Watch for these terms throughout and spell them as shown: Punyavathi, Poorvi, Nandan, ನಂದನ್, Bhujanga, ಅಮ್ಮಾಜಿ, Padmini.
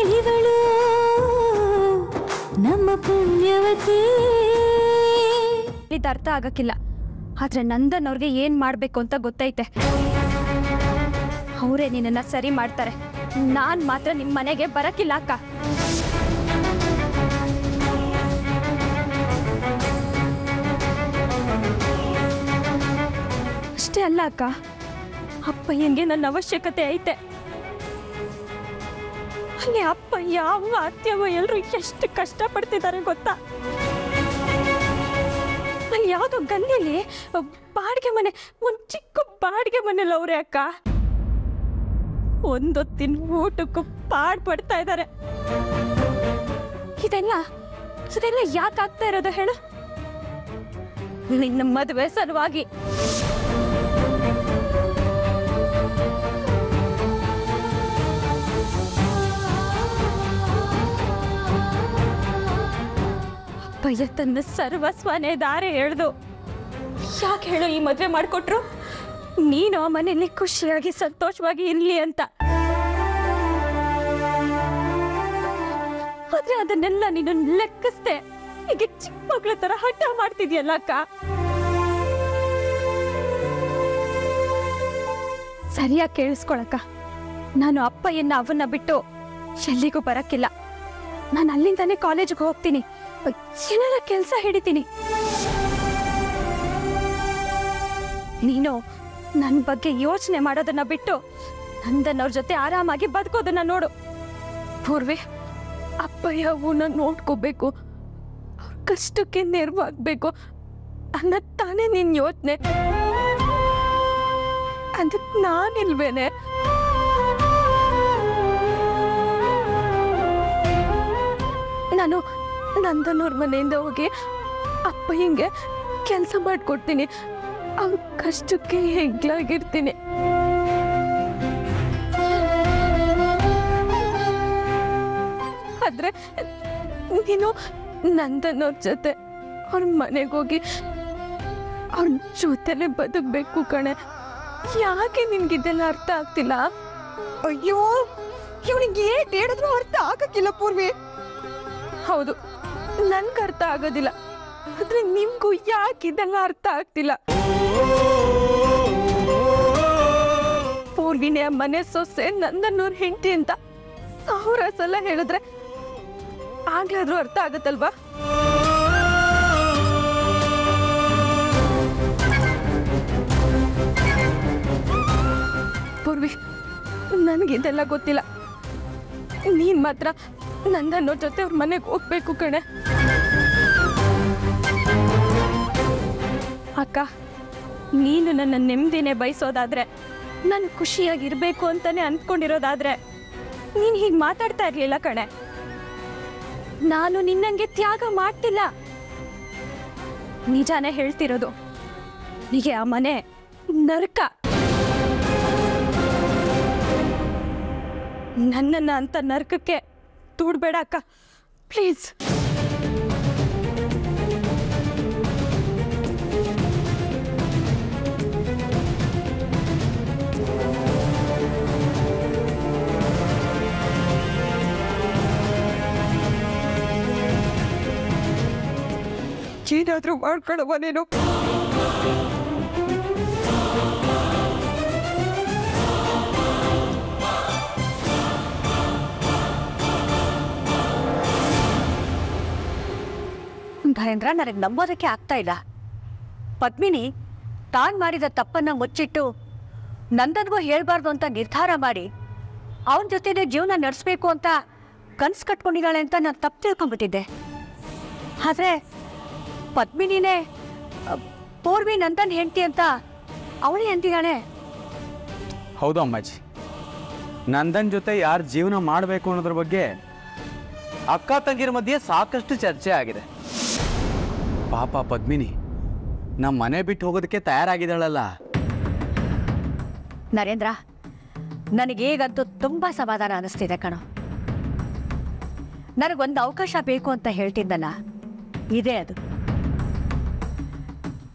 ಮಹಿಗಳು ನಮ್ಮ ಪುಣ್ಯವತಿ ಇದರ್ಥ ಆಗಕ್ಕಿಲ್ಲ ಆದರೆ ನಂದನ್ ಅವರಿಗೆ ಏನು ಮಾಡಬೇಕು ಅಂತ ಗೊತ್ತೈತೆ ಅವರೇ ನಿನ್ನನ್ನ ಸರಿ ಮಾಡ್ತಾರೆ ನಾನು ಮಾತ್ರ ನಿಮ್ಮ ಮನೆಗೆ ಬರಕ್ಕಿಲ್ಲ ಅಕ್ಕ ಅಷ್ಟೇ ಅಲ್ಲ ಅಕ್ಕ ಅಪ್ಪಯ್ಯನಿಗೆ ನನ್ನ ಅವಶ್ಯಕತೆ ಐತೆ ಅಲ್ಲಿ ಅಪ್ಪಯ್ಯ ಅವ್ವ ಅತ್ತೆಯವ ಎಲ್ಲರೂ ಎಷ್ಟು ಕಷ್ಟ ಪಡ್ತಿದ್ದಾರೆ ಗೊತ್ತಾ ಅಲ್ಲಿ ಯಾವುದೋ ಗಲ್ಲಿಯಲ್ಲಿ ಬಾಡಿಗೆ ಮನೆ ಒಂದು ಚಿಕ್ಕ ಬಾಡಿಗೆ ಮನೆಯಲ್ಲಿ ಅವರೇ ಅಕ್ಕ ಒಂದೊತ್ತಿನ ಊಟಕ್ಕೂ ಪಾಡ್ ಪಡ್ತಾ ಇದ್ದಾರೆ ಇದೆಲ್ಲ ಯಾಕೆ ಆಗ್ತಾ ಇರೋದು ಹೇಳು ನಿನ್ನ ಮದುವೆ ಸಲುವಾಗಿ ಅಯ್ಯ ತನ್ನ ಸರ್ವಸ್ವನೇ ದಾರೆ ಎಳ್ದು ಯಾಕೆ ಹೇಳು ಈ ಮದುವೆ ಮಾಡಿಕೊಟ್ರು ನೀನು ಆ ಮನೆಯಲ್ಲಿ ಖುಷಿಯಾಗಿ ಸಂತೋಷವಾಗಿ ಇರಲಿ ಅಂತ ಆದ್ರೆ ಅದನ್ನೆಲ್ಲ ನೀನು ಲೆಕ್ಕಿಸ್ದೆ ಹೀಗೆ ಚಿಕ್ಕ ಮಗಳ ತರ ಹಠ ಮಾಡ್ತಿದ್ಯಲ್ಲ ಅಕ್ಕ ಸರಿಯಾಗಿ ಕೇಳಿಸ್ಕೊಳಕ್ಕ ನಾನು ಅಪ್ಪಯ್ಯನ್ನ ಅವನ್ನ ಬಿಟ್ಟು ಎಲ್ಲಿಗೂ ಬರಕ್ಕಿಲ್ಲ ನಾನು ಅಲ್ಲಿಂದಾನೆ ಕಾಲೇಜಿಗೆ ಹೋಗ್ತೀನಿ ಏನಾರ ಕೆಲಸ ಹಿಡಿತೀನಿ ನೀನು ನನ್ನ ಬಗ್ಗೆ ಯೋಚನೆ ಮಾಡೋದನ್ನ ಬಿಟ್ಟು ನಂದನ್ ಅವ್ರ ಜೊತೆ ಆರಾಮಾಗಿ ಬದುಕೋದನ್ನ ನೋಡು ಪೂರ್ವಿ ಅಪ್ಪಯ್ಯ ಅವನ್ನ ನೋಡ್ಕೋಬೇಕು ಅವ್ರ ಕಷ್ಟಕ್ಕೆ ನೆರವಾಗಬೇಕು ಅನ್ನೋ ತಾನೇ ನಿನ್ ಯೋಚನೆ ಅದಕ್ಕೆ ನಾನಿಲ್ವೇನೆ ನಾನು ನಂದನ್ ಅವ್ರ ಮನೆಯಿಂದ ಹೋಗಿ ಅಪ್ಪ ಹಿಂಗೆ ಕೆಲಸ ಮಾಡಿಕೊಡ್ತೀನಿ ಅವ್ರ ಕಷ್ಟಕ್ಕೆ ಹೆಗ್ಲಾಗಿರ್ತೀನಿ ಆದ್ರೆ ನೀನು ನಂದನ್ ಅವ್ರ ಜೊತೆ ಅವ್ರ ಮನೆಗೆ ಹೋಗಿ ಅವ್ರ ಜೊತೆಲೆ ಬದುಕಬೇಕು ಕಣೆ ಯಾಕೆ ನಿನ್ಗಿದೆಲ್ಲ ಅರ್ಥ ಆಗ್ತಿಲ್ಲ ಅಯ್ಯೋ ಇವನಿಗೆ ಏಟ್ ಹೇಳಿದ್ರು ಅರ್ಥ ಆಗಕ್ಕಿಲ್ಲ ಪೂರ್ವಿ ಹೌದು ನನ್ಗೆ ಅರ್ಥ ಆಗೋದಿಲ್ಲ ಆದ್ರೆ ನಿಮ್ಗೂ ಯಾಕಿದೆಲ್ಲ ಅರ್ಥ ಆಗ್ತಿಲ್ಲ ಪೂರ್ವಿನೇ ಮನೆ ಸೊಸೆ ನಂದನ್ನೂರ್ ಹೆಂಡತಿ ಅಂತ ಸಾವಿರ ಸಲ ಹೇಳಿದ್ರೆ ಆಗ್ಲಾದ್ರೂ ಅರ್ಥ ಆಗತ್ತಲ್ವಾ ಪೂರ್ವಿ ನನ್ಗಿದೆಲ್ಲ ಗೊತ್ತಿಲ್ಲ ನೀನ್ ಮಾತ್ರ ನಂದನ್ನೋ ಜೊತೆ ಅವ್ರ ಮನೆಗೆ ಹೋಗ್ಬೇಕು ಕಣೆ ಅಕ್ಕ ನೀನು ನನ್ನ ನೆಮ್ಮದಿನೇ ಬಯಸೋದಾದ್ರೆ ನಾನು ಖುಷಿಯಾಗಿರ್ಬೇಕು ಅಂತಾನೆ ಅಂದ್ಕೊಂಡಿರೋದಾದ್ರೆ ನೀನು ಹೀಗೆ ಮಾತಾಡ್ತಾ ಇರ್ಲಿಲ್ಲ ಕಣೆ ನಾನು ನಿನ್ನಂಗೆ ತ್ಯಾಗ ಮಾಡ್ತಿಲ್ಲ ನಿಜಾನೇ ಹೇಳ್ತಿರೋದು ನಿಮಗೆ ಆ ಮನೆ ನರಕ ನನ್ನನ್ನು ಅಂತ ನರಕಕ್ಕೆ ತೂಡ್ಬೇಡ ಅಕ್ಕ ಪ್ಲೀಸ್ ಏನಾದ್ರೂ ಮಾಡ್ಕೊಳ್ಳುವ ನೀನು ಭಯಂದ್ರ ನನಗೆ ನಂಬೋದಕ್ಕೆ ಆಗ್ತಾ ಇಲ್ಲ ಪದ್ಮಿನಿ ತಾನ್ ಮಾಡಿದ ತಪ್ಪನ್ನ ಮುಚ್ಚಿಟ್ಟು ನಂದನ್ಗೂ ಹೇಳ್ಬಾರ್ದು ಅಂತ ನಿರ್ಧಾರ ಮಾಡಿ ಅವನ ಜೊತೆನೆ ಜೀವನ ನಡೆಸಬೇಕು ಅಂತ ಕನ್ಸು ಕಟ್ಕೊಂಡಿದ್ದಾಳೆ ಅಂತ ನಾನು ತಪ್ಪು ತಿಳ್ಕೊಂಡ್ಬಿಟ್ಟಿದ್ದೆ ಆದ್ರೆ ಪದ್ಮಿನಿನೇ ಪೂರ್ವಿ ನಂದನ್ ಹೆಂಡತಿ ಅಂತ ಅವಳೇ ಅಂತಿದ್ದಾಳೆ ಹೌದು ಅಮ್ಮಾಜಿ ನಂದನ್ ಜೊತೆ ಯಾರು ಜೀವನ ಮಾಡಬೇಕು ಅನ್ನೋದ್ರ ಬಗ್ಗೆ ಅಕ್ಕ ತಂಗಿರ ಮಧ್ಯೆ ಸಾಕಷ್ಟು ಚರ್ಚೆ ಆಗಿದೆ ಪಾಪ ಪದ್ಮಿನಿ ನಮ್ಮ ಮನೆ ಬಿಟ್ಟು ಹೋಗೋದಕ್ಕೆ ತಯಾರಾಗಿದ್ದಾಳಲ್ಲ ನರೇಂದ್ರ ನನಗೀಗಂತೂ ತುಂಬ ಸಮಾಧಾನ ಅನಿಸ್ತಿದೆ ಕಣೋ ನನಗೊಂದು ಅವಕಾಶ ಬೇಕು ಅಂತ ಹೇಳ್ತಿದ್ದಲ್ಲ ಇದೇ ಅದು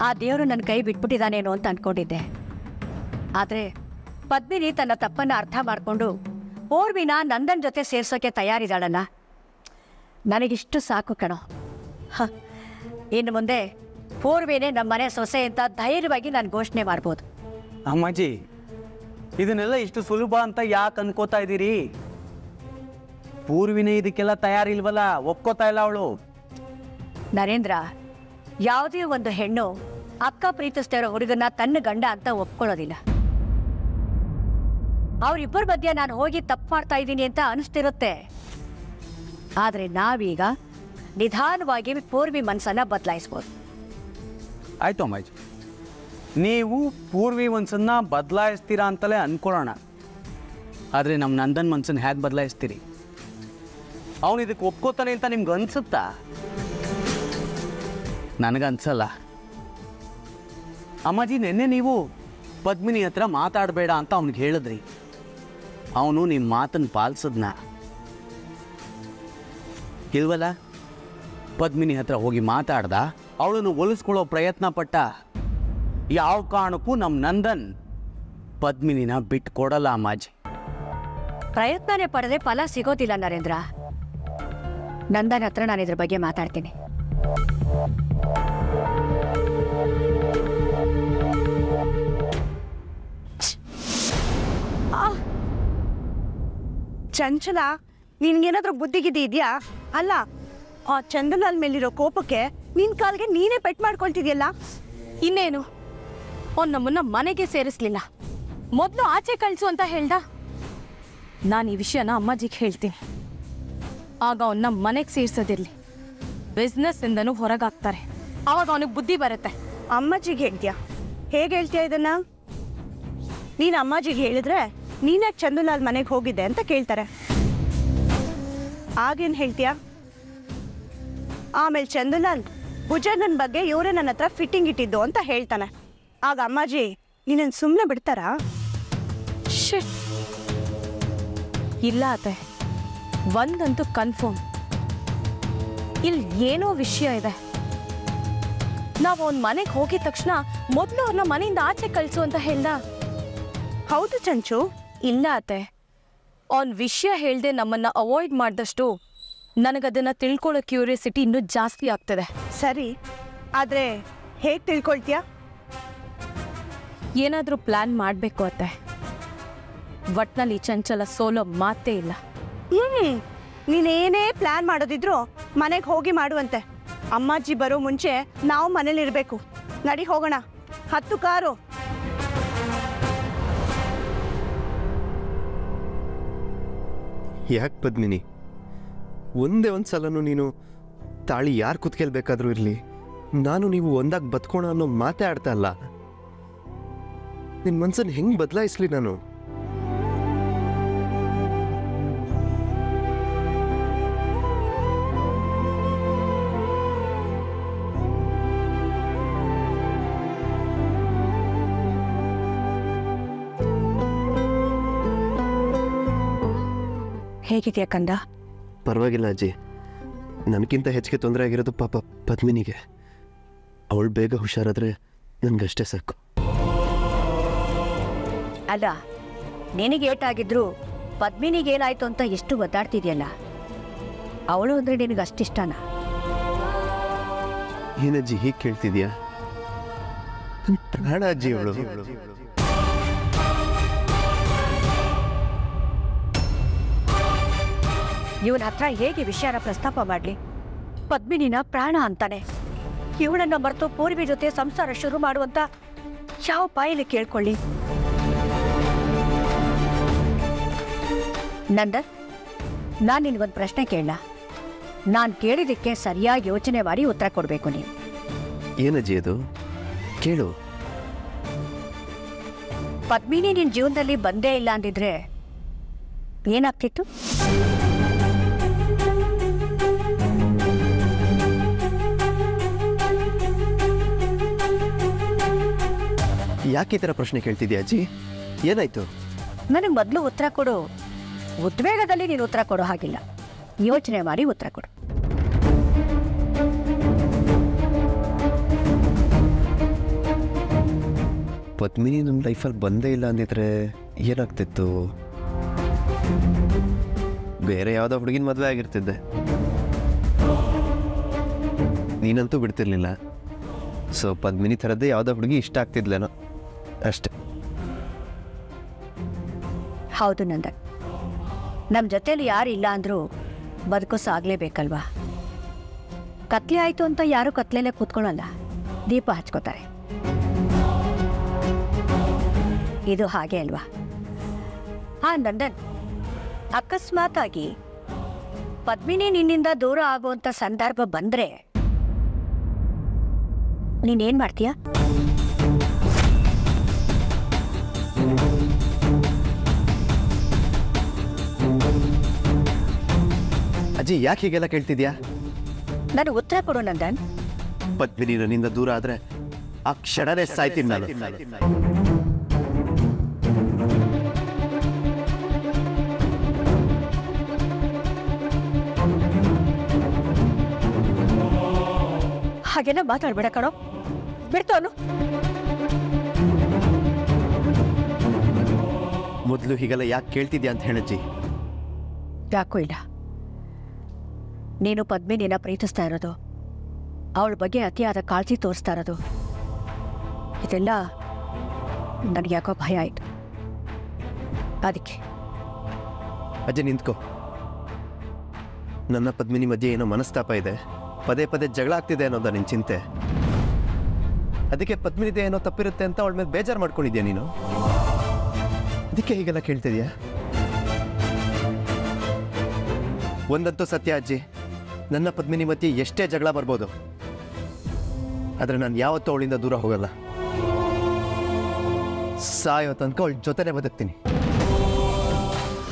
ಆ ದೇವರು ನನ್ನ ಕೈ ಬಿಟ್ಬಿಟ್ಟಿದ್ದಾನೇನೋ ಅಂತ ಅಂದ್ಕೊಂಡಿದ್ದೆ ಆದರೆ ಪದ್ಮಿನಿ ತನ್ನ ತಪ್ಪನ್ನು ಅರ್ಥ ಮಾಡಿಕೊಂಡು ಪೂರ್ವಿನ ನಂದನ್ ಜೊತೆ ಸೇರಿಸೋಕ್ಕೆ ತಯಾರಿದ್ದಾಳಲ್ಲ, ನನಗಿಷ್ಟು ಸಾಕು ಕಣೋ. ಇನ್ನು ಮುಂದೆ ಪೂರ್ವಿನೇ ನಮ್ಮ ಮನೆ ಸೊಸೆ ಅಂತ ಧೈರ್ಯವಾಗಿ ನಾನು ಘೋಷಣೆ ಮಾಡ್ಬೋದು. ಅಮ್ಮಾಜಿ, ಇದನ್ನೆಲ್ಲ ಇಷ್ಟು ಸುಲಭ ಅಂತ ಯಾಕೆ ಅನ್ಕೋತಾ ಇದ್ದೀರಿ? ಪೂರ್ವಿನೇ ಇದಕ್ಕೆಲ್ಲ ತಯಾರಿಲ್ವಲ್ಲ, ಒಪ್ಕೋತಾ ಇಲ್ಲ ಅವಳು. ನರೇಂದ್ರ, ಯಾವುದೇ ಒಂದು ಹೆಣ್ಣು ಅಕ್ಕ ಪ್ರೀತಿಸ್ತಾ ಇರೋ ಹುಡುಗನ ತನ್ನ ಗಂಡ ಅಂತ ಒಪ್ಕೊಳ್ಳೋದಿಲ್ಲ. ಅವರಿಬ್ಬರ ಮಧ್ಯೆ ನಾನು ಹೋಗಿ ತಪ್ಪು ಮಾಡ್ತಾ ಇದ್ದೀನಿ ಅಂತ ಅನಿಸ್ತಿರುತ್ತೆ. ಆದರೆ ನಾವೀಗ ನಿಧಾನವಾಗಿ ಪೂರ್ವಿ ಮನಸ್ಸನ್ನು ಬದಲಾಯಿಸ್ಬೋದು. ಆಯಿತು ಅಮ್ಮಾಜಿ, ನೀವು ಪೂರ್ವಿ ಮನಸ್ಸನ್ನು ಬದಲಾಯಿಸ್ತೀರಾ ಅಂತಲೇ ಅಂದ್ಕೊಳ್ಳೋಣ. ಆದರೆ ನಮ್ಮ ನಂದನ್ ಮನಸ್ಸನ್ನು ಹೇಗೆ ಬದಲಾಯಿಸ್ತೀರಿ? ಅವನು ಇದಕ್ಕೆ ಒಪ್ಕೋತಾನೆ ಅಂತ ನಿಮ್ಗೆ ಅನಿಸುತ್ತಾ? ನನಗನ್ಸಲ್ಲ ಅಮ್ಮಾಜಿ. ನಿನ್ನೆ ನೀವು ಪದ್ಮಿನಿ ಹತ್ರ ಮಾತಾಡಬೇಡ ಅಂತ ಅವನಿಗೆ ಹೇಳಿದ್ರಿ. ಅವನು ನಿಮ್ಮ ಮಾತನ್ನು ಪಾಲಿಸಿದ್ನ ಇಲ್ವಲ್ಲ? ಪದ್ಮಿನಿ ಹತ್ರ ಹೋಗಿ ಮಾತಾಡ್ದ, ಅವಳನ್ನು ಒಲಿಸ್ಕೊಳ್ಳೋ ಪ್ರಯತ್ನ ಪಟ್ಟ. ಯಾವ ಕಾರಣಕ್ಕೂ ನಮ್ಮ ನಂದನ್ ಪದ್ಮಿನಿನ ಬಿಟ್ಟು ಕೊಡಲ್ಲ ಅಮ್ಮಾಜಿ. ಪ್ರಯತ್ನನೇ ಪಡೆದೇ ಫಲ ಸಿಗೋದಿಲ್ಲ ನರೇಂದ್ರ. ನಂದನ್ ಹತ್ರ ನಾನು ಇದ್ರ ಬಗ್ಗೆ ಮಾತಾಡ್ತೀನಿ. ಚಂಚಲ, ನಿನ್ಗೇನಾದ್ರೂ ಬುದ್ಧಿಗಿದ್ದಿ ಇದೆಯಾ? ಅಲ್ಲ, ಆ ಚಂದಲಾಲ್ ಮೇಲಿರೋ ಕೋಪಕ್ಕೆ ನಿನ್ ಕಾಲ್ಗೆ ನೀನೇ ಪೆಟ್ ಮಾಡ್ಕೊಳ್ತಿದ್ಯಲ್ಲ. ಇನ್ನೇನು, ಅವ್ನು ನಮ್ಮನ್ನ ಮನೆಗೆ ಸೇರಿಸ್ಲಿಲ್ಲ, ಮೊದಲು ಆಚೆ ಕಳಿಸು ಅಂತ ಹೇಳ್ದ. ನಾನು ಈ ವಿಷಯನ ಅಮ್ಮಾಜಿಗೆ ಹೇಳ್ತೀನಿ. ಆಗ ಅವನ್ನ ಮನೆಗೆ ಸೇರಿಸೋದಿರಲಿ, ಬಿಸ್ನೆಸ್ ಇಂದನೂ ಹೊರಗಾಗ್ತಾರೆ. ಆವಾಗ ಅವನಿಗೆ ಬುದ್ಧಿ ಬರುತ್ತೆ. ಅಮ್ಮಾಜಿಗೆ ಹೇಳ್ತೀಯಾ? ಹೇಗೆ ಹೇಳ್ತೀಯ ಇದನ್ನ? ನೀನು ಅಮ್ಮಾಜಿಗೆ ಹೇಳಿದ್ರೆ ನೀನೇ ಚಂದಲಾಲ್ ಮನೆಗೆ ಹೋಗಿದ್ದೆ ಅಂತ ಕೇಳ್ತಾರೆ. ಆಗೇನು ಹೇಳ್ತೀಯ? ಆಮೇಲೆ ಚಂದಲಾಲ್ ಭುಜಂಗನ ಬಗ್ಗೆ ಇವರೇ ನನ್ನ ಹತ್ರ ಫಿಟ್ಟಿಂಗ್ ಇಟ್ಟಿದ್ದು ಅಂತ ಹೇಳ್ತಾನೆ. ಆಗ ಅಮ್ಮಾಜಿ ನೀನನ್ನು ಸುಮ್ಮನೆ ಬಿಡ್ತಾರಾ? ಇಲ್ಲ ಅತ್ತೆ, ಒಂದಂತೂ ಕನ್ಫರ್ಮ್, ಇಲ್ಲಿ ಏನೋ ವಿಷಯ ಇದೆ. ನಾವು ಅವ್ನ ಮನೆಗೆ ಹೋಗಿದ ತಕ್ಷಣ ಮೊದಲು ಅವ್ರನ್ನ ಮನೆಯಿಂದ ಆಚೆ ಕಳಿಸು ಅಂತ ಹೇಳ್ದ. ಹೌದು ಚಂಚು. ಇಲ್ಲ ಅತ್ತೆ, ಅವ್ನ ವಿಷಯ ಹೇಳ್ದೆ ನಮ್ಮನ್ನು ಅವಾಯ್ಡ್ ಮಾಡಿದಷ್ಟು ನನಗದನ್ನು ತಿಳ್ಕೊಳ್ಳೋ ಕ್ಯೂರಿಯಾಸಿಟಿ ಇನ್ನೂ ಜಾಸ್ತಿ ಆಗ್ತದೆ. ಸರಿ, ಆದರೆ ಹೇಗೆ ತಿಳ್ಕೊಳ್ತೀಯ? ಏನಾದರೂ ಪ್ಲ್ಯಾನ್ ಮಾಡಬೇಕು ಅತ್ತೆ. ಒಟ್ನಲ್ಲಿ ಚಂಚಲ ಸೋಲೋ ಮಾತೇ ಇಲ್ಲ. ನೀನೇನೇ ಪ್ಲ್ಯಾನ್ ಮಾಡೋದಿದ್ರು ಮನೆಗೆ ಹೋಗಿ ಮಾಡುವಂತೆ. ಅಮ್ಮಾಜಿ ಬರೋ ಮುಂಚೆ ನಾವು ಮನೇಲಿರಬೇಕು. ನಡಿ ಹೋಗೋಣ, ಹತ್ತು ಕಾರು. ಯಾಕೆ ಪದ್ಮಿನಿ, ಒಂದೇ ಒಂದು ಸಲನೂ ನೀನು ತಾಳಿ ಯಾರು ಕೂತ್ಕೇಳ್ಬೇಕಾದ್ರೂ ಇರಲಿ, ನಾನು ನೀವು ಒಂದಾಗಿ ಬದುಕೋಣ ಅನ್ನೋ ಮಾತೇ ಆಡ್ತಾ ಅಲ್ಲ. ನಿನ್ನ ಮನಸ್ಸನ್ನು ಹೆಂಗೆ ಬದಲಾಯಿಸ್ಲಿ ನಾನು? ಹೇಗಿದೆಯಾ ಕಂದ? ಪರವಾಗಿಲ್ಲ ಅಜ್ಜಿ. ನನಗಿಂತ ಹೆಚ್ಚಿಗೆ ತೊಂದರೆ ಆಗಿರೋದು ಪಾಪ ಪದ್ಮಿನಿಗೆ. ಅವಳು ಬೇಗ ಹುಷಾರಾದರೆ ನನಗಷ್ಟೇ ಸಾಕು. ಅಲ್ಲ, ನಿನಗೆ ಏಟಾಗಿದ್ರು ಪದ್ಮಿನಿಗೆ ಏನಾಯಿತು ಅಂತ ಎಷ್ಟು ಒದ್ದಾಡ್ತಿದೆಯಲ್ಲ, ಅವಳು ಅಂದರೆ ನಿನಗೆ ಅಷ್ಟಿಷ್ಟಾನ? ಏನಜ್ಜಿ ಹೀಗೆ ಕೇಳ್ತಿದ್ಯಾ? ಪ್ರಾಣ ಅಜ್ಜಿ ಅವಳು. ಇವನ ಹತ್ರ ಹೇಗೆ ವಿಷಯನ ಪ್ರಸ್ತಾಪ ಮಾಡಲಿ? ಪದ್ಮಿನಿನ ಪ್ರಾಣ ಅಂತಾನೆ. ಇವಳನ್ನು ಮರೆತು ಪೂರ್ವಿ ಜೊತೆ ಸಂಸಾರ ಶುರು ಮಾಡುವಂತ ಯಾವ ಬಾಯಲ್ಲಿ ಕೇಳ್ಕೊಳ್ಳಿ? ನಂದನ್, ನಾನು ನಿನಗೊಂದು ಪ್ರಶ್ನೆ ಕೇಳಲ್ಲ. ನಾನು ಕೇಳಿದ್ದಕ್ಕೆ ಸರಿಯಾಗಿ ಯೋಚನೆ ಮಾಡಿ ಉತ್ತರ ಕೊಡಬೇಕು ನೀನು. ಏನಜ್ಜಿ ಅದು? ಕೇಳು. ಪದ್ಮಿನಿ ನಿನ್ನ ಜೀವನದಲ್ಲಿ ಬಂದೇ ಇಲ್ಲ ಅಂದಿದ್ರೆ ಏನಾಗ್ತಿತ್ತು? ಯಾಕೆ ಈ ಥರ ಪ್ರಶ್ನೆ ಕೇಳ್ತಿದ್ಯಾ ಅಜ್ಜಿ? ಏನಾಯ್ತು? ನನಗೆ ಮೊದಲು ಉತ್ತರ ಕೊಡು. ಉದ್ವೇಗದಲ್ಲಿ ನೀನು ಉತ್ತರ ಕೊಡೋ ಹಾಗಿಲ್ಲ, ಯೋಚನೆ ಮಾಡಿ ಉತ್ತರ ಕೊಡು. ಪದ್ಮಿನಿ ನಮ್ಮ ಲೈಫಲ್ಲಿ ಬಂದೇ ಇಲ್ಲ ಅಂದಿದ್ರೆ ಏನಾಗ್ತಿತ್ತು? ಬೇರೆ ಯಾವುದೋ ಹುಡುಗಿನ ಮದುವೆ ಆಗಿರ್ತಿದ್ದೆ. ನೀನಂತೂ ಬಿಡ್ತಿರ್ಲಿಲ್ಲ. ಸೊ ಪದ್ಮಿನಿ ಥರದ್ದೇ ಯಾವುದೋ ಹುಡುಗಿ ಇಷ್ಟ ಆಗ್ತಿದ್ಲೇನೋ ಅಷ್ಟೆ. ಹೌದು ನಂದನ್, ನಮ್ಮ ಜೊತೆಯಲ್ಲಿ ಯಾರು ಇಲ್ಲ ಅಂದರೂ ಬದುಕೋ ಸಾಗಲೇಬೇಕಲ್ವಾ? ಕತ್ಲೆ ಆಯಿತು ಅಂತ ಯಾರೂ ಕತ್ಲೆಯಲ್ಲೇ ಕೂತ್ಕೊಳ್ಳಲ್ಲ, ದೀಪ ಹಚ್ಕೋತಾರೆ. ಇದು ಹಾಗೆ ಅಲ್ವಾ? ಹಾಂ ನಂದನ್, ಅಕಸ್ಮಾತ್ ಆಗಿ ಪದ್ಮಿನಿ ನಿನ್ನಿಂದ ದೂರ ಆಗುವಂಥ ಸಂದರ್ಭ ಬಂದರೆ ನೀನೇನು ಮಾಡ್ತೀಯ? ಅಜ್ಜಿ ಯಾಕೆ ಹೀಗೆಲ್ಲ ಕೇಳ್ತಿದ್ಯಾ? ನಾನು ಉತ್ತರ ಕೊಡು ನಂದನ್. ಪದ್ಮಿನಿ ನನ್ನಿಂದ ದೂರ ಆದರೆ ಆ ಕ್ಷಣನೇ ಸಾಯ್ತೀನಿ ನಾನು. ಹಾಗೆಲ್ಲ ಮಾತಾಡ್ಬೇಡ ಕಣೋ, ಬಿಡ್ತವನು. ಮೊದಲು ಹೀಗೆಲ್ಲ ಯಾಕೆ ಕೇಳ್ತಿದ್ಯಾ ಅಂತ ಹೇಳಜ್ಜಿ. ಯಾಕೋ ಇಲ್ಲ, ನೀನು ಪದ್ಮಿನಿನ ಪ್ರೀತಿಸ್ತಾ ಇರೋದು, ಅವಳ ಬಗ್ಗೆ ಅತಿಯಾದ ಕಾಳಜಿ ತೋರಿಸ್ತಾ ಇರೋದು, ಇದೆಲ್ಲ ನನಗೆ ಯಾಕೋ ಭಯ ಆಯಿತು. ಅದಕ್ಕೆ ಅಜ್ಜಿ ನಿಂತ್ಕೋ. ನನ್ನ ಪದ್ಮಿನಿ ಮಧ್ಯೆ ಏನೋ ಮನಸ್ತಾಪ ಇದೆ, ಪದೇ ಪದೇ ಜಗಳ ಆಗ್ತಿದೆ ಅನ್ನೋದ ನಿನ್ನ ಚಿಂತೆ. ಅದಕ್ಕೆ ಪದ್ಮಿನಿದೆ ಏನೋ ತಪ್ಪಿರುತ್ತೆ ಅಂತ ಅವಳ ಮೇಲೆ ಬೇಜಾರು ಮಾಡ್ಕೊಂಡಿದ್ಯಾ ನೀನು. ಅದಕ್ಕೆ ಹೀಗೆಲ್ಲ ಕೇಳ್ತಿದ್ಯಾ? ಒಂದಂತೂ ಸತ್ಯ ಅಜ್ಜಿ, ನನ್ನ ಪದ್ಮಿನಿ ಮಧ್ಯೆ ಎಷ್ಟೇ ಜಗಳ ಬರ್ಬೋದು, ಆದರೆ ನಾನು ಯಾವತ್ತೂ ಅವಳಿಂದ ದೂರ ಹೋಗಲ್ಲ. ಸಾಯೋ ತನಕ ಅವಳ ಜೊತೆನೆ ಬದುಕ್ತೀನಿ.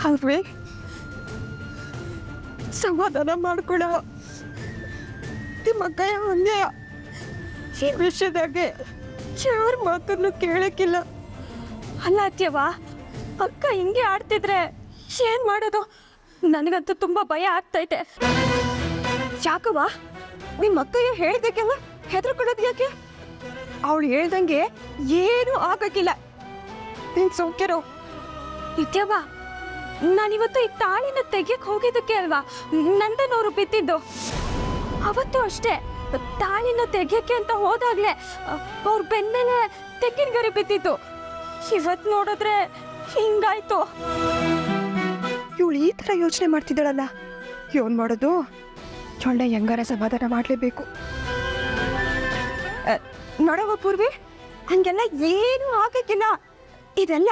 ಹಾಗೆ ಸಮಾಧಾನ ಮಾಡ್ಕೊಳ. ನಿಮ್ಮ ಕೈ ಅನ್ಯಾಯ ಈ ವಿಷಯದಾಗೆ ಯಾರ ಮಾತನ್ನು ಕೇಳಕ್ಕಿಲ್ಲ. ಅಲ್ಲ ಅತ್ಯವಾ, ಅಕ್ಕ ಹಿಂಗೆ ಆಡ್ತಿದ್ರೆ ಏನು ಮಾಡೋದು? ನನಗಂತೂ ತುಂಬ ಭಯ ಆಗ್ತೈತೆ. ಯಾಕವ್ವ, ನಿಮ್ಮ ಅಕ್ಕಯ್ಯ ಹೇಳ್ದಕ್ಕೆಲ್ಲ ಹೆದರ್ಕೊಳ್ಳೋದು ಯಾಕೆ? ಅವಳು ಹೇಳ್ದಂಗೆ ಏನೂ ಆಗಕ್ಕಿಲ್ಲ, ನೀನು ಸೌಖ್ಯರು. ಇತ್ಯವ್ವ, ನಾನಿವತ್ತು ಈ ತಾಳಿನ ತೆಗಿಯಕ್ಕೆ ಹೋಗಿದ್ದಕ್ಕೆ ಅಲ್ವಾ ನಂದನ್ ಅವರು ಬಿದ್ದಿದ್ದು? ಅವತ್ತು ಅಷ್ಟೇ ತಾಳಿನ ತೆಗಿಯಕ್ಕೆ ಅಂತ ಹೋದಾಗಲೇ ಅವ್ರ ಬೆನ್ನೆಲೆ ತೆಕ್ಕಿನ ಗರಿ ಬಿದ್ದಿತ್ತು. ಇವತ್ತು ನೋಡಿದ್ರೆ ಹಿಂಗಾಯ್ತು. ಇವಳು ಈ ಥರ ಯೋಚನೆ ಮಾಡ್ತಿದ್ದಾಳಲ್ಲ, ಏನು ಮಾಡೋದು? ಚೊಳ್ಳೆ ಹೆಂಗಾರ ಸಮಾಧಾನ ಮಾಡಲೇಬೇಕು. ನೋಡವ ಪೂರ್ವಿ, ಹಂಗೆಲ್ಲ ಏನೂ ಆಗಕ್ಕಿಲ್ಲ, ಇದೆಲ್ಲ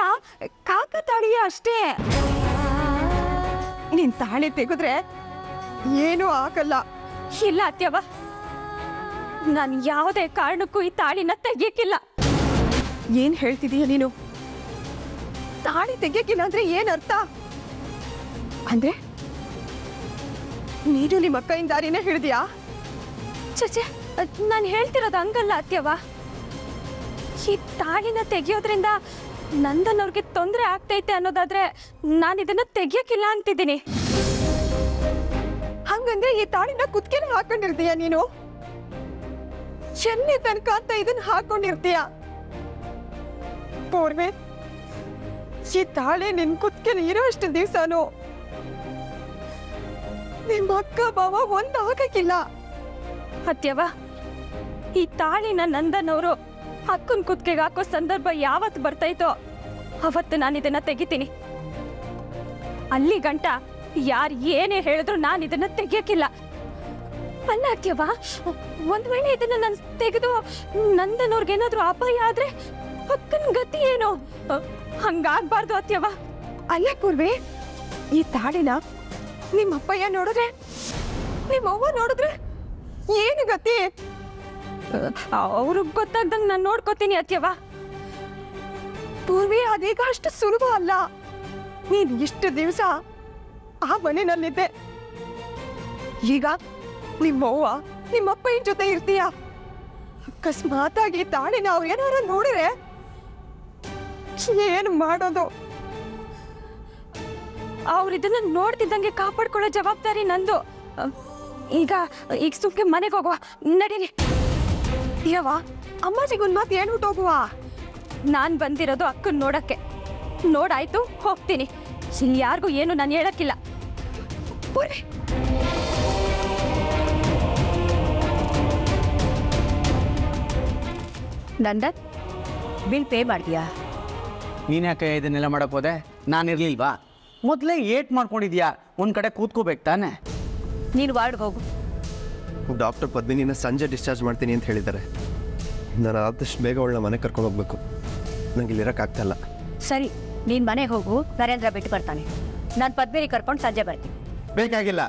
ಕಾಕತಾಳೀಯ ಅಷ್ಟೇ. ನೀನು ತಾಳಿ ತೆಗೆದ್ರೆ ಏನೂ ಆಗಲ್ಲ. ಇಲ್ಲ ಅತ್ಯವ, ನಾನು ಯಾವುದೇ ಕಾರಣಕ್ಕೂ ಈ ತಾಳಿನ ತೆಗಿಯಕ್ಕಿಲ್ಲ. ಏನು ಹೇಳ್ತಿದೀಯ ನೀನು? ತಾಳಿ ತೆಗಿಯಕ್ಕಿಲ್ಲ ಅಂದರೆ ಏನರ್ಥ? ಅಂದ್ರೆ ನೀನು ನಿಮ್ಮ ಅಕ್ಕನ ದಾರಿನೇ ಹಿಡಿದ್ಯಾ? ಚಚೆ, ನಾನು ಹೇಳ್ತಿರೋದು ಹಂಗಲ್ಲ ಅತ್ಯವ. ಈ ತಾಳಿನ ತೆಗಿಯೋದ್ರಿಂದ ನಂದನ್ ಅವ್ರಿಗೆ ತೊಂದರೆ ಆಗ್ತೈತೆ ಅನ್ನೋದಾದ್ರೆ ನಾನು ಇದನ್ನ ತೆಗಿಯಕ್ಕಿಲ್ಲ ಅಂತಿದ್ದೀನಿ. ಹಂಗಂದ್ರೆ ಈ ತಾಳಿನ ಕುತ್ಕೆನ ಹಾಕೊಂಡಿರ್ತೀಯ ನೀನು? ಚೆನ್ನಿ ತನಕ ಅಂತ ಇದನ್ನ ಹಾಕೊಂಡಿರ್ತೀಯ? ಪೂರ್ವಿ, ಈ ತಾಳಿ ನಿನ್ ಕುತ್ಕೆನ ಇರೋ ಅಷ್ಟು ದಿವ್ಸನು ನಿಮ್ಮ ಅಕ್ಕ ಬಾವ ಒಂದು ಆಗಕ್ಕಿಲ್ಲ. ಅತ್ಯವ, ಈ ತಾಳಿನ ನಂದನ್ ಅವರು ಅಕ್ಕನ ಕುತ್ತಿಗೆಗೆ ಹಾಕೋ ಸಂದರ್ಭ ಯಾವತ್ತು ಬರ್ತೈತೋ ಅವತ್ತು ನಾನು ಇದನ್ನ ತೆಗಿತೀನಿ. ಅಲ್ಲಿ ಗಂಟ ಯಾರು ಏನೇ ಹೇಳಿದ್ರು ನಾನು ಇದನ್ನ ತೆಗಿಯಕ್ಕಿಲ್ಲ. ಅಲ್ಲ ಅತ್ಯವ, ಒಂದ್ ವೇಳೆ ಇದನ್ನ ನಾನು ತೆಗೆದು ನಂದನ್ ಅವ್ರಿಗೇನಾದ್ರೂ ಅಪಾಯ ಆದ್ರೆ ಅಕ್ಕನ ಗತಿ ಏನು? ಹಂಗಾಗ್ಬಾರ್ದು ಅತ್ಯವ. ಅಲ್ಲ ಪೂರ್ವಿ, ಈ ತಾಳಿನ ನಿಮ್ಮ ಅಪ್ಪಯ್ಯ ನೋಡಿದ್ರೆ, ನಿಮ್ಮ ಅವ್ವ ನೋಡಿದ್ರೆ ಏನು ಗತಿ? ಅವ್ರಿಗೆ ಗೊತ್ತಾಗ್ದಂಗೆ ನಾನು ನೋಡ್ಕೋತೀನಿ ಅತ್ಯವ. ಪೂರ್ವಿ, ಅದೀಗ ಅಷ್ಟು ಸುಲಭ ಅಲ್ಲ. ನೀನು ಇಷ್ಟು ದಿವಸ ಆ ಮನೆಯಲ್ಲಿದ್ದೆ, ಈಗ ನಿಮ್ಮವ್ವ ನಿಮ್ಮಪ್ಪಯ್ಯನ ಜೊತೆ ಇರ್ತೀಯ. ಅಕಸ್ಮಾತ್ ಆಗಿ ತಾಳಿನ ಅವ್ರು ಏನಾರ ನೋಡಿದ್ರೆ ಏನು ಮಾಡೋದು? ಅವ್ರು ಇದನ್ನ ನೋಡ್ತಿದ್ದಂಗೆ ಕಾಪಾಡ್ಕೊಳ್ಳೋ ಜವಾಬ್ದಾರಿ ನಂದು. ಈಗ ಸುಮ್ಕೆ ಮನೆಗೆ ಹೋಗುವ, ನಡೀರಿ. ಯಾವ ಅಮ್ಮಾಜಿಗೆ ಒಂದು ಮಾತು ಹೇಳ್ಬಿಟ್ಟು ಹೋಗುವ. ನಾನು ಬಂದಿರೋದು ಅಕ್ಕನ ನೋಡಕ್ಕೆ, ನೋಡಾಯ್ತು ಹೋಗ್ತೀನಿ. ಇಲ್ಲಿ ಯಾರಿಗೂ ಏನು ನಾನು ಹೇಳಕ್ಕಿಲ್ಲ. नंदन बिल पे माडिया ನೀನೇ ಯಾಕೆ ಇದನ್ನೆಲ್ಲ ಮಾಡಕ್ಕೆ ಹೋದೆ? ನಾನು ಇರಲಿಲ್ವಾ? ಮೊದಲೇ ಏಟ್ ಮಾಡ್ಕೊಂಡಿದ್ಯಾ? ಒಂದು ಕಡೆ ಕೂತ್ಕೋಬೇಕು ತಾನೆ? ನೀನು ವಾರ್ಡ್ ಹೋಗು. ಡಾಕ್ಟರ್ ಪದ್ಮಿನಿನ ಸಂಜೆ ಡಿಸ್ಚಾರ್ಜ್ ಮಾಡ್ತೀನಿ ಅಂತ ಹೇಳಿದ್ದಾರೆ. ನಾನು ಆದಷ್ಟು ಬೇಗ ಅವಳನ್ನ ಮನೆಗೆ ಕರ್ಕೊಂಡು ಹೋಗಬೇಕು. ನನಗೆ ಇಲ್ಲಿ ಇರಕ್ಕೆ ಆಗ್ತಾ ಇಲ್ಲ. ಸರಿ, ನೀನು ಮನೆಗೆ ಹೋಗು. ನರೇಂದ್ರ ಬಿಟ್ಟು ಬರ್ತಾನೆ. ನಾನು ಪದ್ಮಿನಿ ಕರ್ಕೊಂಡು ಸಂಜೆ ಬರ್ತೀನಿ. ಬೇಕಾಗಿಲ್ಲ.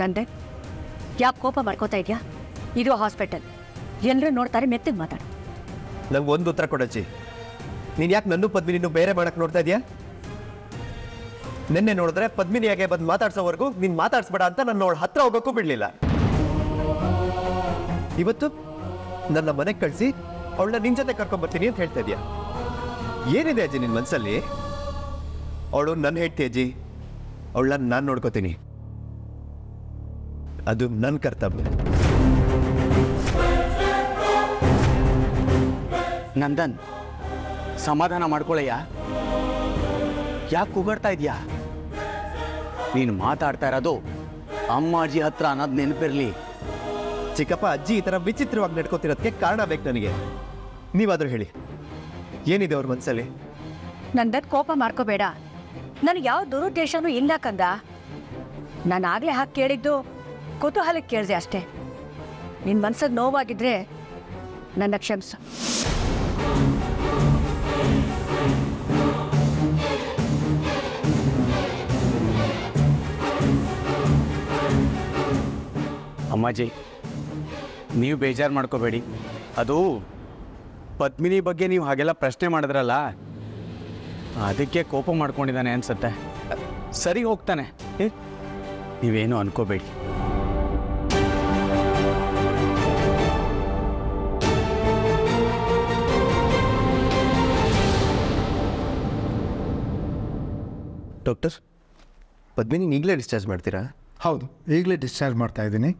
नंदे क्या कोप मकोता हास्पिटल एलू नोड़े मेतग मत नंबर उत्तर कोडजी नहीं या नू पद्मिनी बेरे नोड़ता ने नोड़े पद्मिनिया बंद मतडसोवर्गू नहीं मतडसबेड़ अंत ना हर होगू बी इवत नने कल नि जो कर्कबर्ती हेल्ता ऐन अजी निन् मनसली नती अजी ना नोडकोती ಅದು ನನ್ನ ಕರ್ತವ್ಯ. ನಂದನ್ ಸಮಾಧಾನ ಮಾಡ್ಕೊಳ್ಳಯ್ಯ. ಯಾಕೆ ಕೂಗಾಡ್ತಾ ಇದೀಯಾ? ನೀನು ಮಾತಾಡ್ತಾ ಇರೋದು ಅಮ್ಮಾಜಿ ಹತ್ರ ಅನ್ನೋದು ನೆನಪಿರಲಿ. ಚಿಕ್ಕಪ್ಪ ಅಜ್ಜಿ ಈ ತರ ವಿಚಿತ್ರವಾಗಿ ನಡ್ಕೋತಿರೋದಕ್ಕೆ ಕಾರಣ ಬೇಕು ನನಗೆ. ನೀವಾದರೂ ಹೇಳಿ ಏನಿದೆ ಅವ್ರ ಮನಸ್ಸಲ್ಲಿ? ನಂದನ್ ಕೋಪ ಮಾಡ್ಕೋಬೇಡ. ನನಗೆ ಯಾವ ದುರುದ್ದೇಶನೂ ಇಲ್ಲ ಕಂದ. ನಾನು ಆಗಲೇ ಹಾಗೆ ಕೇಳಿದ್ದು कुतूहल केळ्दे अस्टे निन्न मनसद नोवागिद्रे नन्न क्षमिसु अम्माजी नीवु बेजार माड्कोबेडि अदू पद्मिनी बग्गे नीवु हागेल्ल प्रश्ने माडिद्रल्ल अदक्के कोप माड्कोंडिदाने अन्सुत्ते सरी होग्ताने नीवेनू अन्कोबेडि. ಡಾಕ್ಟರ್ ಪದ್ಮಿನಿ ಈಗಲೇ ಡಿಸ್ಚಾರ್ಜ್ ಮಾಡ್ತೀರಾ? ಹೌದು, ಈಗಲೇ ಡಿಸ್ಚಾರ್ಜ್ ಮಾಡ್ತಾ ಇದ್ದೀನಿ.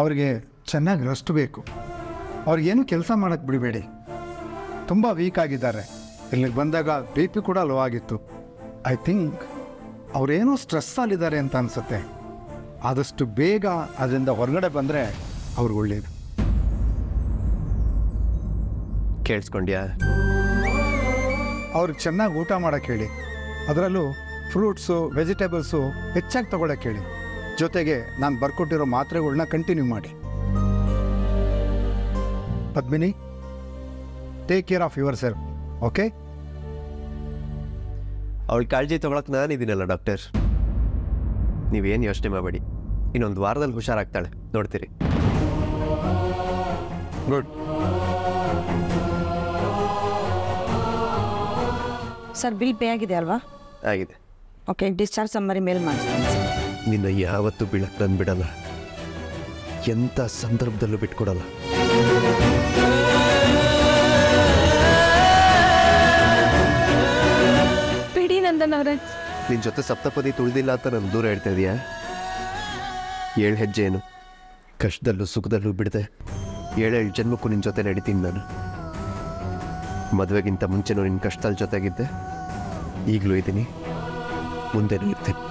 ಅವರಿಗೆ ಚೆನ್ನಾಗಿ ರೆಸ್ಟ್ ಬೇಕು. ಅವ್ರಿಗೇನು ಕೆಲಸ ಮಾಡೋಕ್ಕೆ ಬಿಡಬೇಡಿ. ತುಂಬ ವೀಕ್ ಆಗಿದ್ದಾರೆ. ಇಲ್ಲಿಗೆ ಬಂದಾಗ ಬಿ ಪಿ ಕೂಡ ಲೋ ಆಗಿತ್ತು. ಐ ಥಿಂಕ್ ಅವರೇನೋ ಸ್ಟ್ರೆಸ್ಸಲ್ಲಿದ್ದಾರೆ ಅಂತ ಅನಿಸುತ್ತೆ. ಆದಷ್ಟು ಬೇಗ ಅದರಿಂದ ಹೊರಗಡೆ ಬಂದರೆ ಅವ್ರಿಗೆ ಒಳ್ಳೆಯದು. ಕೇಳಿಸ್ಕೊಂಡ್ಯಾ? ಅವ್ರಿಗೆ ಚೆನ್ನಾಗಿ ಊಟ ಮಾಡೋಕ್ಕೆ ಹೇಳಿ. ಅದರಲ್ಲೂ ಫ್ರೂಟ್ಸು ವೆಜಿಟೇಬಲ್ಸು ಹೆಚ್ಚಾಗಿ ತಗೊಳ್ಳೋಕೆ ಹೇಳಿ. ಜೊತೆಗೆ ನಾನು ಬರ್ಕೊಟ್ಟಿರೋ ಮಾತ್ರೆಗಳನ್ನ ಕಂಟಿನ್ಯೂ ಮಾಡಿ. Padmini, take care of yourself, okay? ಅವಳ ಕಾಳಜಿ ತೊಗೊಳಕ್ಕೆ ನಾನಿದ್ದೀನಲ್ಲ ಡಾಕ್ಟರ್. ನೀವೇನು ಯೋಚನೆ ಮಾಡಬೇಡಿ. ಇನ್ನೊಂದು ವಾರದಲ್ಲಿ ಹುಷಾರಾಗ್ತಾಳೆ, ನೋಡ್ತೀರಿ. ಗುಡ್ ಸರ್, ಬಿಲ್ ಪೇ ಆಗಿದೆ ಅಲ್ವಾ? ಆಗಿದೆ. ಓಕೆ, ಡಿಸ್ಚಾರ್ಜ್ ಸಮ್ಮರಿ ಮೇಲ್ ಮಾಡ್ತೀನಿ. ನಿನ್ನ ಯಾವತ್ತೂ ಬಿಳಕ್ಕೆ ನಾನು ಬಿಡಲ್ಲ. ಎಂಥ ಸಂದರ್ಭದಲ್ಲೂ ಬಿಟ್ಕೊಡಲ್ಲ. ಬಿಡಿ ನಂದನ್ ಅವರೇ. ನಿನ್ನ ಜೊತೆ ಸಪ್ತಪದಿ ತುಳಿದಿಲ್ಲ ಅಂತ ನಾನು ದೂರ ಹೇಳ್ತಾ ಇದೀಯಾ? ಏಳು ಹೆಜ್ಜೆ ಏನು, ಕಷ್ಟದಲ್ಲೂ ಸುಖದಲ್ಲೂ ಬಿಡದೆ ಏಳೇಳು ಜನ್ಮಕ್ಕೂ ನಿನ್ನ ಜೊತೆ ನಡೀತೀನಿ ನಾನು. ಮದುವೆಗಿಂತ ಮುಂಚೆನೂ ನಿನ್ನ ಕಷ್ಟದಲ್ಲಿ ಜೊತೆಗಿದ್ದೆ, ಈಗಲೂ ಇದ್ದೀನಿ, ಮುಂದೆನೂ ಇರ್ತೀನಿ.